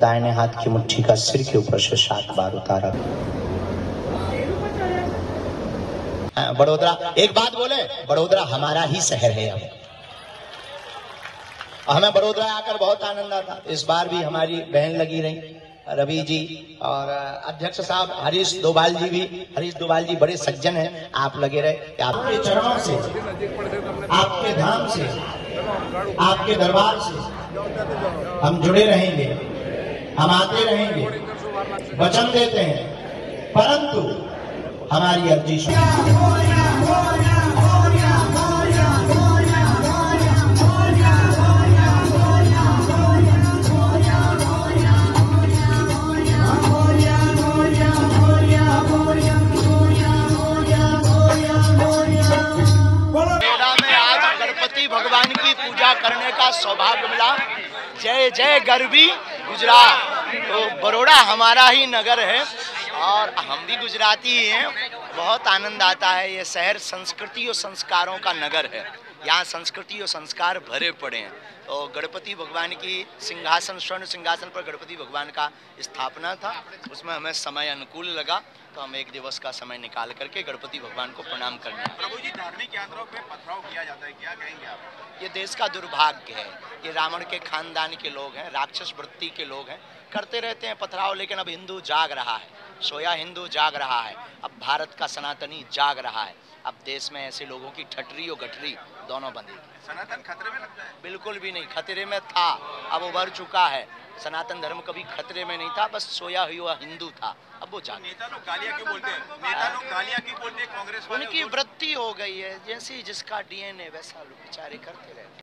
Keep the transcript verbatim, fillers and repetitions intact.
दाहिने हाथ की मुट्ठी का सिर के ऊपर से सात बार उतारा। बड़ोदरा, एक बात बोले, बड़ोदरा हमारा ही शहर है। अब हमें बड़ोदरा आकर बहुत आनंद आता। इस बार भी हमारी बहन लगी रही, रवि जी और अध्यक्ष साहब हरीश दोबाल जी भी। हरीश दोबाल जी बड़े सज्जन हैं, आप लगे रहे। आपके चरणों से, आपके धाम से, आपके दरबार से हम जुड़े रहेंगे, हम आते रहेंगे, वचन देते हैं। परंतु हमारी अर्जी करने का सौभाग्य मिला। जय जय गरवी गुजरात। तो बड़ोदरा हमारा ही नगर है और हम भी गुजराती हैं। बहुत आनंद आता है। ये शहर संस्कृति और संस्कारों का नगर है। यहाँ संस्कृति और संस्कार भरे पड़े हैं। तो गणपति भगवान की सिंहासन, स्वर्ण सिंहासन पर गणपति भगवान का स्थापना था। उसमें हमें समय अनुकूल लगा तो हम एक दिवस का समय निकाल करके गणपति भगवान को प्रणाम करना। प्रभु जी, धार्मिक यात्राओं पे पथराव किया जाता है, क्या कहेंगे आप? ये देश का दुर्भाग्य है। ये रावण के खानदान के लोग हैं, राक्षस वृत्ति के लोग हैं, करते रहते हैं पथराव। लेकिन अब हिंदू जाग रहा है, सोया हिंदू जाग रहा है, अब भारत का सनातनी जाग रहा है। अब देश में ऐसे लोगों की ठटरी और गठरी दोनों बंदेगी। सनातन खतरे में लगता है? बिल्कुल भी नहीं। खतरे में था, अब उभर चुका है। सनातन धर्म कभी खतरे में नहीं था, बस सोया हुआ हिंदू था, अब वो जाग। नेता लोग गालियां क्यों बोलते हैं? नेता लोग गालियां क्यों बोलते हैं? कांग्रेस उनकी वृत्ति हो गई है। जैसी जिसका डी एन ए वैसा लोग बेचारे करते रहते।